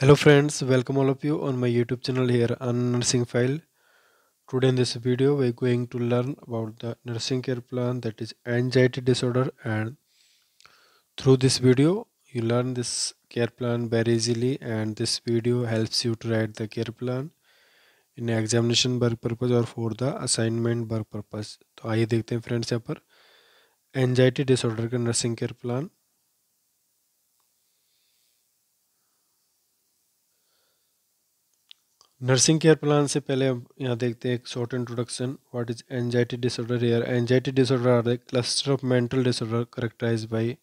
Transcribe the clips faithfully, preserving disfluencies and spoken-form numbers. Hello friends, welcome all of you on my YouTube channel here on Nursing File. Today in this video we are going to learn about the nursing care plan, that is anxiety disorder, and through this video you learn this care plan very easily, and this video helps you to write the care plan in examination work purpose or for the assignment work purpose. तो आइए देखते हैं friends यहाँ पर anxiety disorder का nursing care plan. Nursing care plan से पहले अब यहाँ देखते हैं एक short introduction. What is anxiety disorder. Here anxiety disorder are the cluster of mental disorder characterised by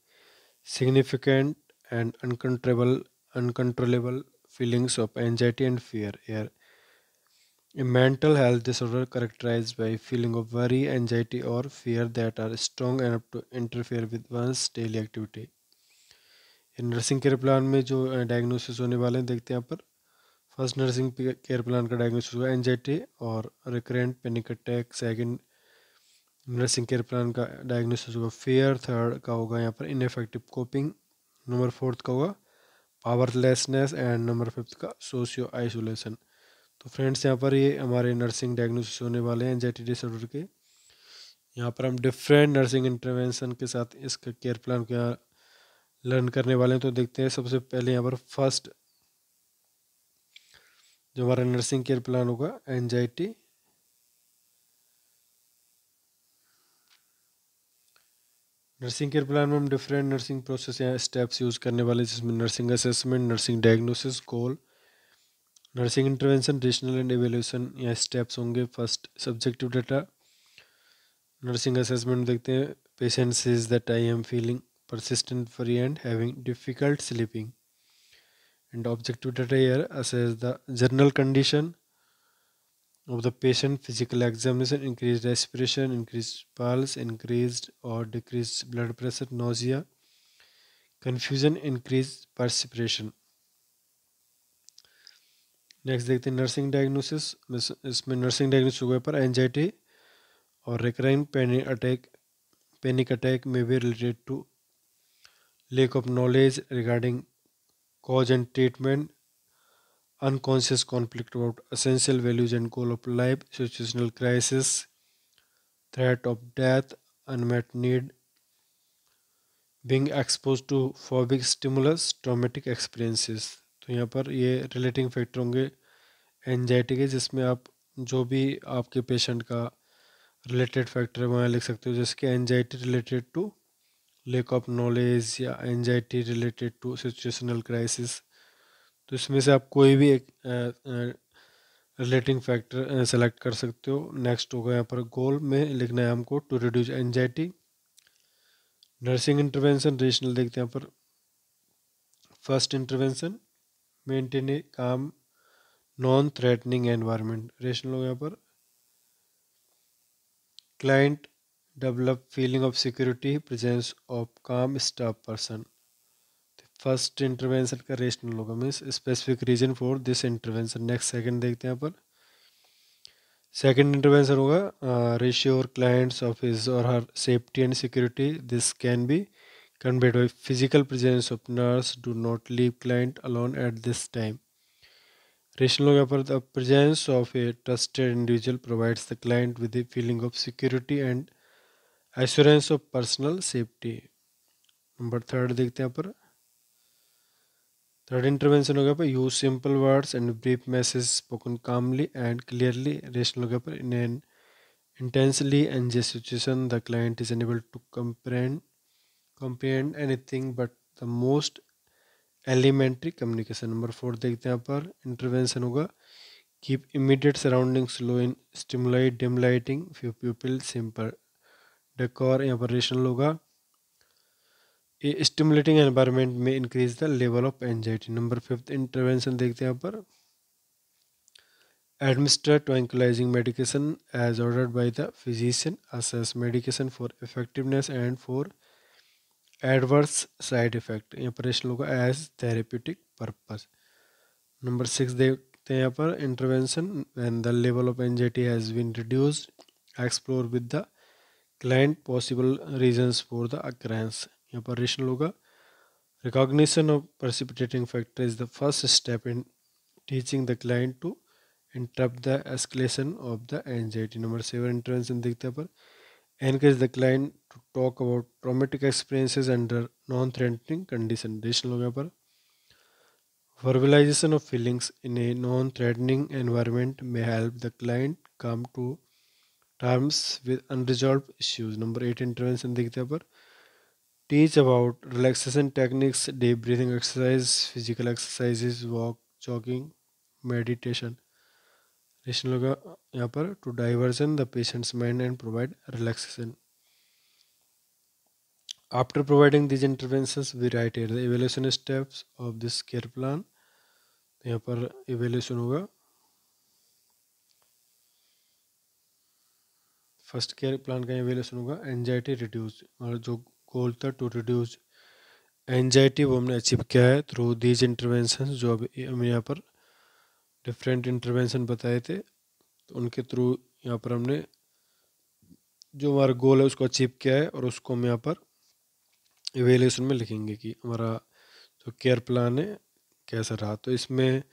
significant and uncontrollable uncontrollable feelings of anxiety and fear. Here a mental health disorder characterised by feeling of worry, anxiety और fear that are strong and up to interfere with one's daily activity. Nursing care plan में जो diagnosis होने वाले हैं देखते हैं यहाँ पर. फर्स्ट नर्सिंग केयर प्लान का डायग्नोसिस हुआ एंजाइटी और recurrent panic attack. Second nursing care plan का डायग्नोसिस हुआ फियर. थर्ड का होगा यहाँ पर इनफेक्टिव कोपिंग. नंबर फोर्थ का होगा पावरलेसनेस एंड नंबर फिफ्थ का सोशियो आइसोलेशन. तो फ्रेंड्स यहाँ पर ये हमारे नर्सिंग डायग्नोसिस होने वाले हैं एंजाइटी डिसऑर्डर के. यहाँ पर हम डिफरेंट नर्सिंग इंटरवेंशन के साथ इसका केयर प्लान को यहाँ लर्न करने वाले हैं. तो देखते हैं सबसे पहले यहाँ पर फर्स्ट जो हमारा नर्सिंग केयर प्लान होगा एंजाइटी. नर्सिंग केयर प्लान में हम डिफरेंट नर्सिंग प्रोसेस या स्टेप्स यूज करने वाले, जिसमें nursing assessment, nursing diagnosis, goal, nursing intervention, decisional and evaluation या स्टेप्स होंगे. First subjective data. Nursing assessment देखते हैं. Patient says that I am feeling persistent worry and having difficult sleeping. And objective data here assess the general condition of the patient, physical examination, increased respiration, increased pulse, increased or decreased blood pressure, nausea, confusion, increased perspiration. Next देखते हैं nursing diagnosis. इसमें nursing diagnosis हुआ पर anxiety और recurring panic attack panic attack may be related to lack of knowledge regarding cause and treatment, unconscious conflict about essential values and goal of life, situational crisis, threat of death, unmet need, being exposed to phobic stimulus, traumatic experiences. तो यहाँ पर ये relating factor होंगे anxiety के, जिसमें आप जो भी आपके patient का related factor है वहाँ लिख सकते हो, जैसे कि anxiety related to lack of knowledge या anxiety related to situational crisis. तो इसमें से आप कोई भी एक relating factor select कर सकते हो. नेक्स्ट होगा यहाँ पर गोल में लिखना है हमको to reduce anxiety. Nursing intervention rationale देखते हैं यहाँ पर. फर्स्ट इंटरवेंशन मेंटेन ए काम नॉन थ्रेटनिंग एनवायरनमेंट. रेशनल होगा यहाँ पर. Client develop feeling of security, presence of calm staff person. The first intervention का rational होगा, means specific reason for this intervention. Next second देखते हैं यहाँ पर. Second intervention होगा reassure clients of his or her safety and security. This can be conveyed by physical presence of nurse. Do not leave client alone at this time. Rational होगा यहाँ पर. The presence of a trusted individual provides the client with a feeling of security and assurance of personal safety. Number third देखते हैं यहाँ पर. Third intervention होगा पर use simple words and brief message spoken calmly and clearly. Rationale होगा पर in an intensely anxious situation the client is enable to comprehend comprehend anything but the most elementary communication. Number fourth देखते हैं यहाँ पर. Intervention होगा keep immediate surroundings low in stimuli, dim lighting, few people, simple decor. यहाँ पर rationale होगा a stimulating environment में increase the level of anxiety. Number fifth intervention देखते हैं यहाँ पर. Administer ट्रैंक्विलाइजिंग medication as ordered by the physician. Assess medication for effectiveness and for adverse side effect. यहाँ पर रेशनल होगा as therapeutic purpose. Number six देखते हैं यहाँ पर. Intervention when the level of anxiety has been reduced explore with the client possible reasons for the occurrence. यहाँ पर rationale होगा Recognition of precipitating factor is the first step in teaching the client to interrupt the escalation of the anxiety. Number seven intervention दिखते हैं पर encourage the client to talk about traumatic experiences under non-threatening condition. Additional हो गया पर verbalization of feelings in a non-threatening environment may help the client come to terms with unresolved issues. Number eight intervention दिखते हैं पर teach about relaxation techniques, deep breathing exercise, physical exercises, walk, jogging, meditation. Additional होगा यहाँ पर to diversion the patient's mind and provide relaxation. After providing these interventions, we write here the evaluation steps of this care plan. यहाँ पर evaluation होगा. First care plan का evaluation होगा. Anxiety reduce. और जो goal था to reduce anxiety वो हमने achieve किया है through these interventions जो अब हमने यहाँ पर different intervention बताए थे. उनके through यहाँ पर हमने जो हमारा goal है उसको achieve किया है और उसको हम यहाँ पर इवेल्यूशन में लिखेंगे कि हमारा जो केयर प्लान है कैसा रहा. तो इसमें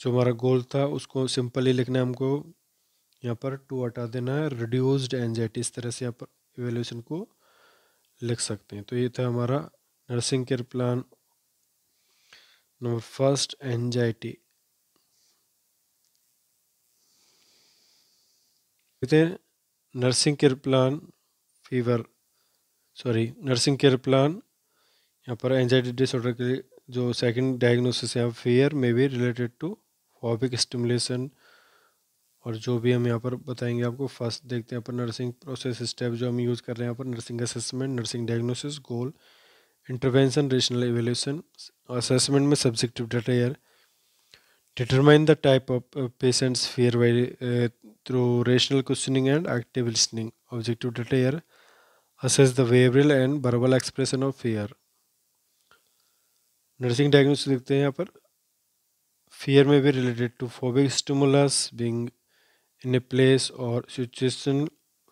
जो हमारा गोल था उसको सिंपली लिखना है हमको. यहाँ पर टू हटा देना है रिड्यूस्ड एंजाइटी. इस तरह से यहाँ पर इवेल्यूशन को लिख सकते हैं. तो ये था हमारा nursing care plan number first anxiety. Nursing care plan fever sorry nursing care plan. यहाँ पर एंजाइटी डिसऑर्डर के लिए जो सेकंड डायग्नोसिस है फियर में भी रिलेटेड टू फोबिक स्टिमुलेशन और जो भी हम यहाँ पर बताएंगे आपको. फर्स्ट देखते हैं अपन नर्सिंग प्रोसेस स्टेप जो हम यूज़ कर रहे हैं यहाँ पर nursing assessment, nursing diagnosis, goal, intervention, rationale evaluation. Assessment में subjective data here determine the type of patient's fear by through rationale questioning and active listening. Objective data here assess the behavioral and verbal expression of fear. Nursing diagnosis देखते हैं यहाँ पर fear में भी related to phobic stimulus being in a place or situation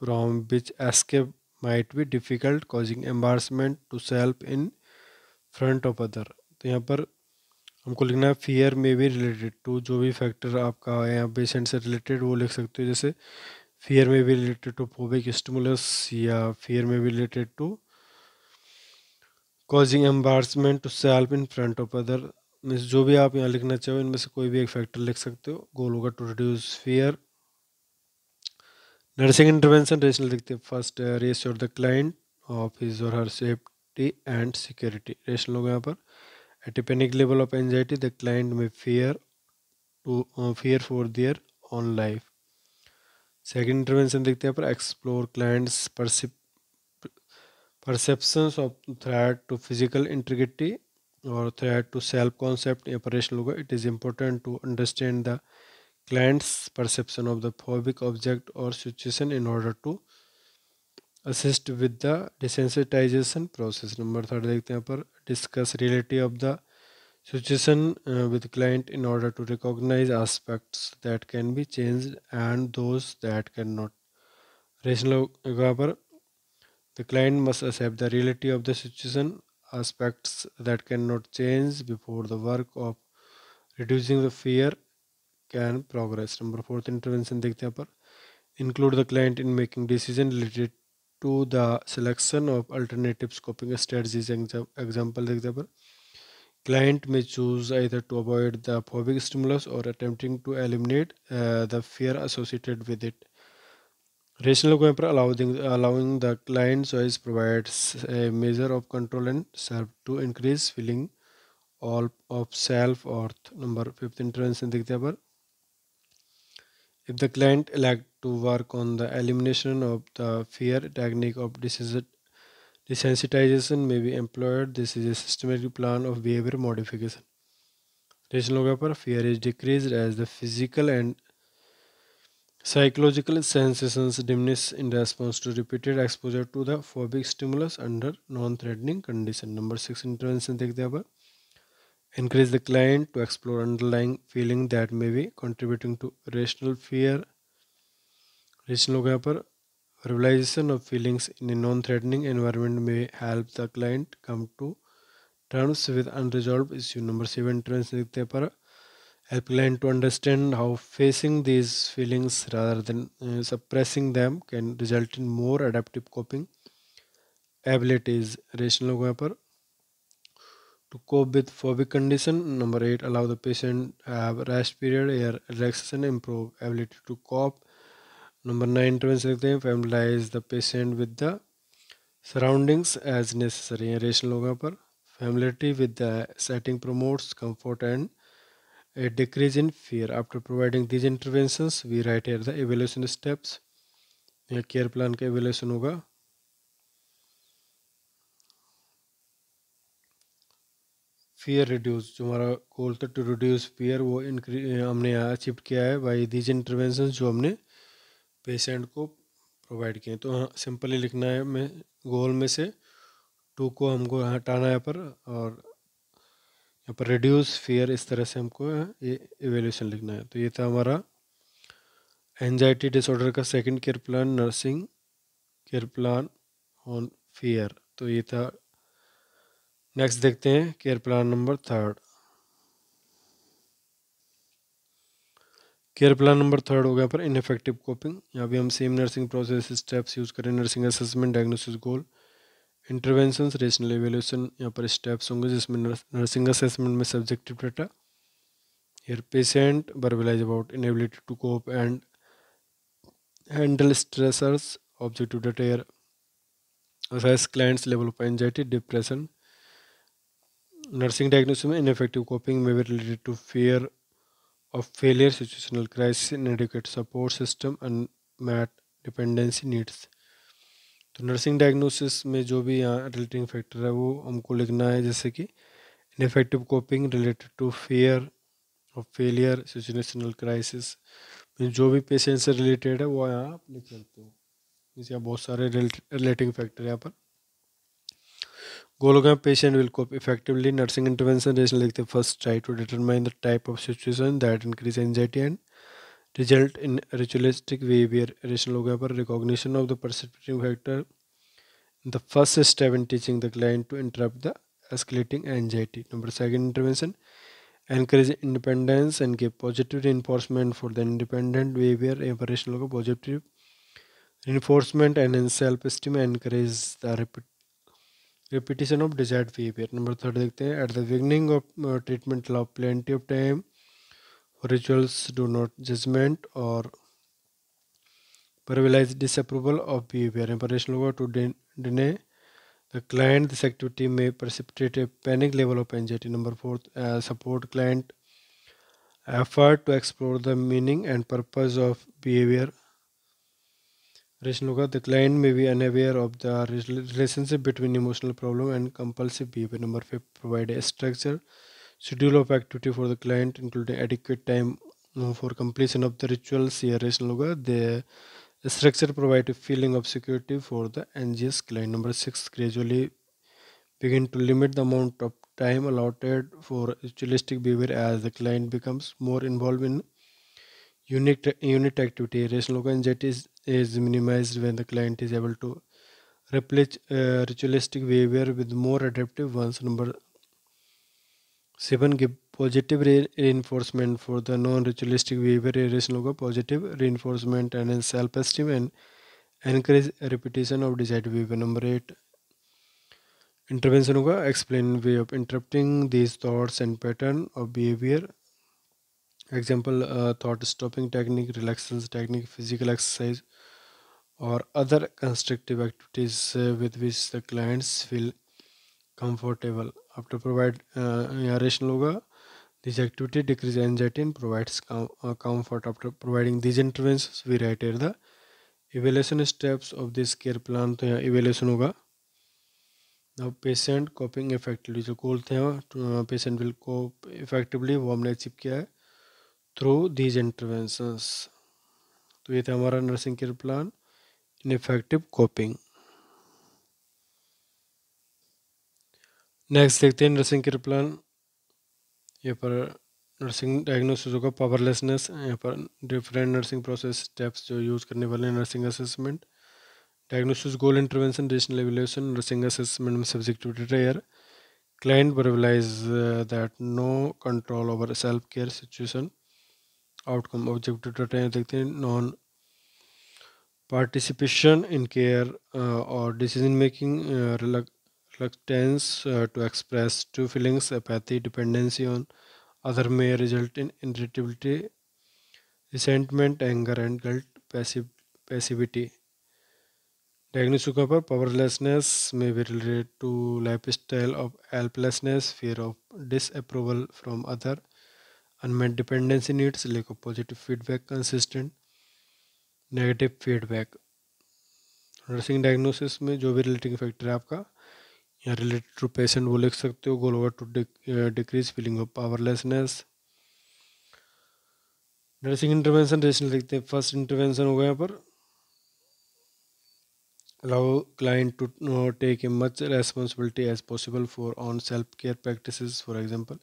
from which escape might be difficult causing embarrassment to self in front of other. तो यहाँ पर हमको लिखना है fear में भी related to जो भी factor आपका है यहाँ patient से related वो लिख सकते हो. जैसे फियर में भी रिलेटेड टू फोबिक स्टिमुलस या फियर में भी related to causing embarrassment to self in front of other. Means जो भी आप यहाँ लिखना चाहो इनमें से कोई भी एक फैक्टर लिख सकते हो. गोल होगा to reduce fear. Nursing intervention rationale देखते हैं. First reassure the client of his और her safety and security. Rationale होगा यहाँ पर at a panic level of anxiety the client may fear to fear for their own life. Second intervention देखते हैं पर explore clients perceptions of threat to physical integrity और threat to self concept. यहाँ पर rationale होगा it is important to understand the clients perception of the phobic object और situation in order to assist with the desensitization process. Number third देखते हैं पर discuss reality of the situation uh, with client in order to recognize aspects that can be changed and those that cannot. Rational however, the client must accept the reality of the situation, aspects that cannot change before the work of reducing the fear can progress. Number fourth intervention देखते हैं पर include the client in making decision related to the selection of alternative coping strategies. Example देखते हैं पर client may choose either to avoid the phobic stimulus or attempting to eliminate uh, the fear associated with it. Rational cover allowing allowing the client choice provides a measure of control and serve to increase feeling all of self worth. Number fifth intervention देखते हैं पर if the client elect to work on the elimination of the fear, technique of decision desensitization may be employed. This is a systematic plan of behavior modification. Rational होगा पर fear is decreased as the physical and psychological sensations diminish in response to repeated exposure to the phobic stimulus under non-threatening condition. Number six intervention देखते हैं पर encourage the client to explore underlying feeling that may be contributing to rational fear. Rational होगा पर verbalization of feelings in a non-threatening environment may help the client come to terms with unresolved issue. Number seven terms likhte par helpline to understand how facing these feelings rather than uh, suppressing them can result in more adaptive coping abilities. Rational hoga par to cope with phobic condition. Number eight, allow the patient have rest period air relaxation, improve ability to cope. Number nine, familiarize the patient with the surroundings as necessary. Rational hoga par familiarity with the setting promotes comfort and a decrease in fear. After providing these interventions, we write here the evaluation steps. Here care plan ka evaluation hoga. Fear reduce, जो हमारा goal था to reduce fear, वो हमने यहाँ achieved किया है by these interventions जो हमने patient को provide किए. तो हाँ simply लिखना है में goal में से two को हमको हटाना है पर और यहाँ पर reduce fear, इस तरह से हमको ये evaluation लिखना है. तो ये था हमारा anxiety disorder का second care plan, nursing care plan on fear. तो ये था. नेक्स्ट देखते हैं care plan number third. Care plan number third हो गया पर इनफेक्टिव कोपिंग. यहाँ भी हम same nursing process steps use करें. Nursing assessment, diagnosis, goal, interventions, rationale evaluation. यहाँ पर स्टेप्स होंगे जिसमें नर्सिंग असेसमेंट में subjective data, here patient verbalise about inability to cope and handle stressors, objective data here assess clients level of anxiety, depression. Nursing diagnosis में ineffective coping may be related to fear of failure, situational crisis, inadequate support system, unmet dependency needs. तो nursing diagnosis में जो भी यहाँ relating factor है वो हमको लिखना है, जैसे कि ineffective coping related to fear of failure, situational crisis में जो भी patient से related है वो यहाँ आप लिख सकते हो. इसके बहुत सारे relating factor यहाँ पर. Goal का patient will cope effectively. Nursing intervention rational लिखते first try to determine the type of situation that increase anxiety and result in ritualistic behavior. Rational होगा पर recognition of the precipitating factor. The first step in teaching the client to interrupt the escalating anxiety. Number second intervention, encourage independence and give positive reinforcement for the independent behavior. Rational होगा positive reinforcement and enhance self-esteem and encourage the repeat repetition of desired behavior. Number third देखते हैं, at the beginning of uh, treatment allow plenty of time for rituals, do not judgment or paralyze disapproval of behavior. Imperation logo to den deny the client this activity may precipitate a panic level of anxiety. Number fourth, uh, support client effort to explore the meaning and purpose of behavior. The client may be unaware of the relationship between emotional problem and compulsive behavior. Number five, provide a structure, schedule of activity for the client, including adequate time for completion of the rituals. Here, the structure provides a feeling of security for the anxious client. Number six, gradually begin to limit the amount of time allotted for ritualistic behavior as the client becomes more involved in unit, unit activity. Rational anxiety is, is minimized when the client is able to replace uh, ritualistic behavior with more adaptive ones. Number seven, give positive re reinforcement for the non-ritualistic behavior. Rational positive reinforcement and self-esteem and encourage repetition of desired behavior. Number eight, intervention hoga, explain way of interrupting these thoughts and pattern of behavior. Example, uh, thought stopping technique, relaxation technique, physical exercise or other constructive activities uh, with which the clients feel comfortable. After provide uh, rational hoga, this activity decreases anxiety and provides com uh, comfort. After providing these interventions, we write here the evaluation steps of this care plan. तो यहाँ evaluation होगा. Now patient coping effectively, जो goal थे patient will cope effectively वो हमने achieve किया है through these interventions. तो ये था हमारा nursing care plan ineffective coping. Next देखते हैं नर्सिंग केयर प्लान. यहाँ पर नर्सिंग डायग्नोसिस होगा पावरलेसनेस. यहाँ पर डिफरेंट नर्सिंग प्रोसेस स्टेप्स जो यूज करने वाले हैं, nursing assessment, diagnosis, goal, intervention, rationale evaluation, nursing assessment में subjective data, Client realize uh, that no control over self-care situation. Outcome objective to attain non-participation in care uh, or decision-making, uh, reluctance uh, to express true feelings, apathy, dependency on other may result in irritability, resentment, anger, and guilt, passive, passivity. Diagnosis of powerlessness may be related to lifestyle of helplessness, fear of disapproval from other, unmet dependency needs, lack of positive feedback, consistent negative feedback. Nursing diagnosis में जो भी relating factor है आपका, या related to patient वो लिख सकते हो, go over to decrease feeling of powerlessness. Nursing intervention rationale लिखते हैं, first intervention होगा यहाँ पर. Allow client to uh, take as much responsibility as possible for on self-care practices. For example,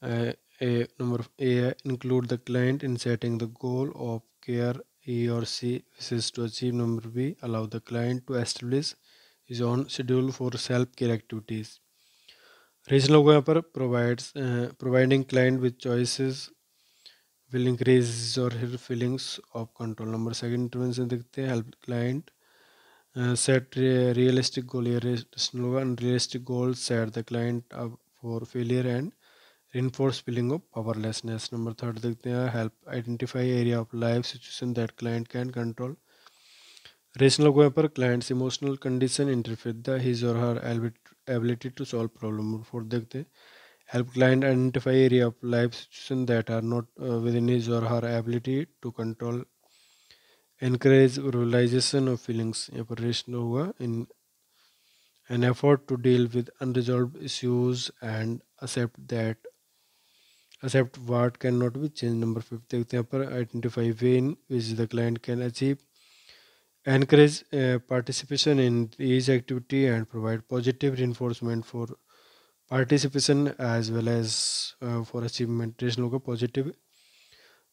uh, a number A include the client in setting the goal of care he or she wishes to achieve. Number B, allow the client to establish his own schedule for self-care activities. Regional Gopper provides uh, providing client with choices will increase his or her feelings of control. Number second intervention, help client. Uh, set uh, realistic goal. Unrealistic goals set the client up for failure and reinforce feeling of powerlessness. Number third, help identify area of life situation that client can control. Rational way per client's emotional condition interfere the his or her ability to solve problem. Fourth, help client identify area of life situation that are not uh, within his or her ability to control. Encourage realization of feelings in an effort to deal with unresolved issues and accept that accept what cannot be changed. Number fifty, identify way in which the client can achieve. Encourage uh, participation in each activity and provide positive reinforcement for participation as well as uh, for achievement. Positive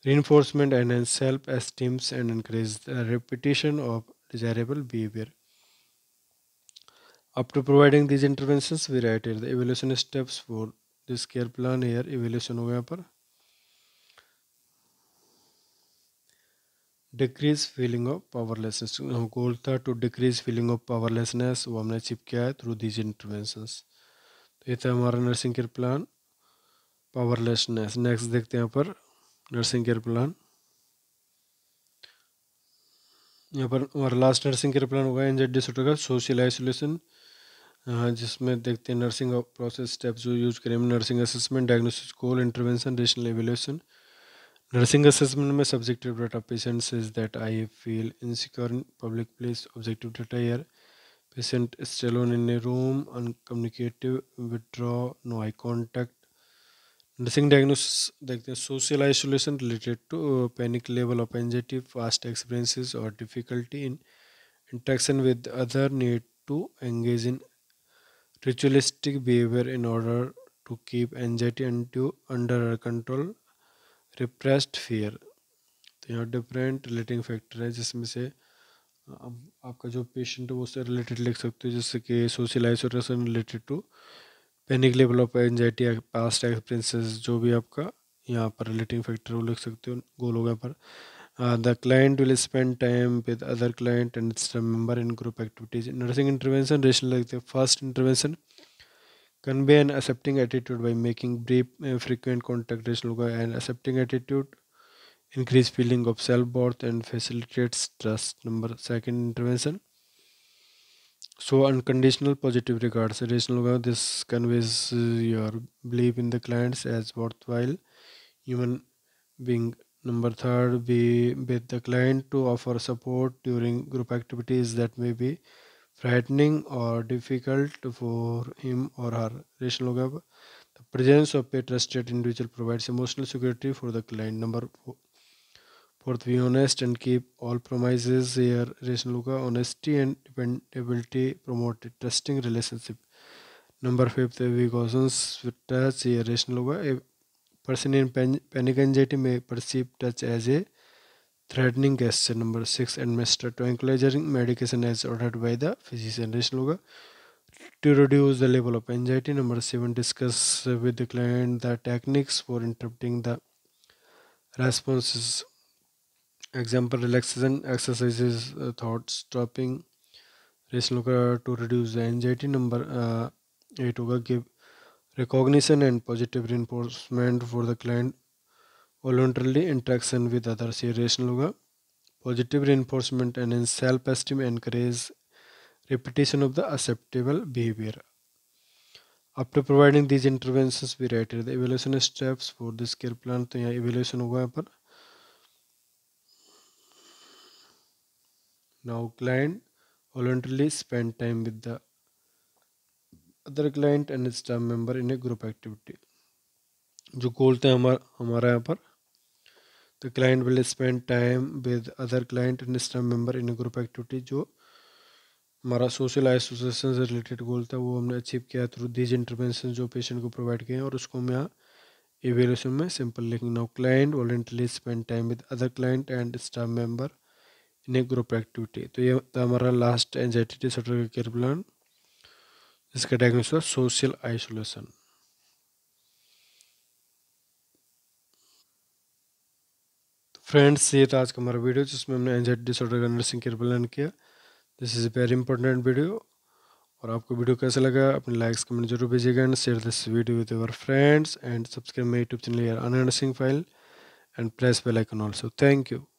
reinforcement and self-esteem and increase the repetition of desirable behavior. After providing these interventions, we write here the evaluation steps for this care plan. Here evaluation over here. Decrease feeling of powerlessness. Our goal was to decrease feeling of powerlessness. We have achieved through these interventions. This is our nursing care plan. Powerlessness. Next, देखते हैं यहाँ पर nursing care plan. यहाँ पर हमारा last nursing care plan होगा anxiety disorder का social isolation, जिसमें देखते हैं नर्सिंग प्रोसेस स्टेप्स जो यूज करें. Nursing assessment, diagnosis, goal, intervention, rationale evaluation. Nursing assessment में subjective data patients is that I feel insecure in public place. Objective data here patient stay alone in a room, uncommunicative, withdraw, no eye contact. Nursing diagnosis, देखते हैं social isolation related to panic level of anxiety, past experiences or difficulty in interaction with other, need to engage in ritualistic behavior in order to keep anxiety into, under control, repressed fear. तो यहाँ different relating factor है, जिसमें से अब आपका जो patient है उससे related लिख सकते हो, जैसे कि social isolation related to panic level of anxiety, past experiences, जो भी आपका यहाँ पर रिलेटिंग फैक्टर वो लिख सकते हो. गोल होगा पर the client will spend time with other client and staff member in group activities. Nursing intervention rationale लिखते हैं. First intervention convey an accepting attitude by making brief frequent contact. Rationale होगा and accepting attitude increase feeling of self worth and facilitates trust. Number second intervention so unconditional positive regards. Rational, this conveys your belief in the clients as worthwhile human being. Number third, be with the client to offer support during group activities that may be frightening or difficult for him or her. Rational, the presence of a trusted individual provides emotional security for the client. Number four, fourth, be honest and keep all promises. Here, rational, honesty and dependability promote a trusting relationship. Number fifth, we cautions with touch. Here, rational, a person in pan panic anxiety may perceive touch as a threatening gesture. Number six, administer tranquilizing medication as ordered by the physician. Rational, To reduce the level of anxiety, number seven, discuss with the client the techniques for interpreting the responses. Example, relaxation exercises, uh, thought stopping, rational care to reduce the anxiety. Number uh, eight, give recognition and positive reinforcement for the client. Voluntarily interaction with others. Rational, positive reinforcement and self-esteem, encourage repetition of the acceptable behavior. After providing these interventions, we write the evaluation steps for this care plan. तो यहाँ evaluation होगा यहाँ पर. Now client voluntarily spend time with the other client and staff member in a group activity. जो goal था हमारा हमारा यहाँ पर. The client will spend time with other client and staff member in a group activity. जो हमारा social isolation से related goal था वो हमने अचीव किया थ्रू दीज इंटरवेंशन जो पेशेंट को प्रोवाइड किए हैं, और उसको हम यहाँ इवेल्यूशन में सिंपल लिखेंगे. Now client voluntarily spend time with other client and staff member in a group activity. तो ये था हमारा लास्ट एंजाइटी डिसऑर्डर का केयर प्लान. इसका डायग्नोसिस था सोशल आइसोलेशन. फ्रेंड्स, ये था आज का हमारा वीडियो जिसमें हमने एंजाइटी डिसऑर्डर का नर्सिंग केयर प्लान किया. This is very important video. और आपको वीडियो कैसा लगा अपने लाइक्स कमेंट जरूर भेजिएगा and share this video with your friends and subscribe my YouTube channel यार अनर्सिंग file and press bell icon also. Thank you.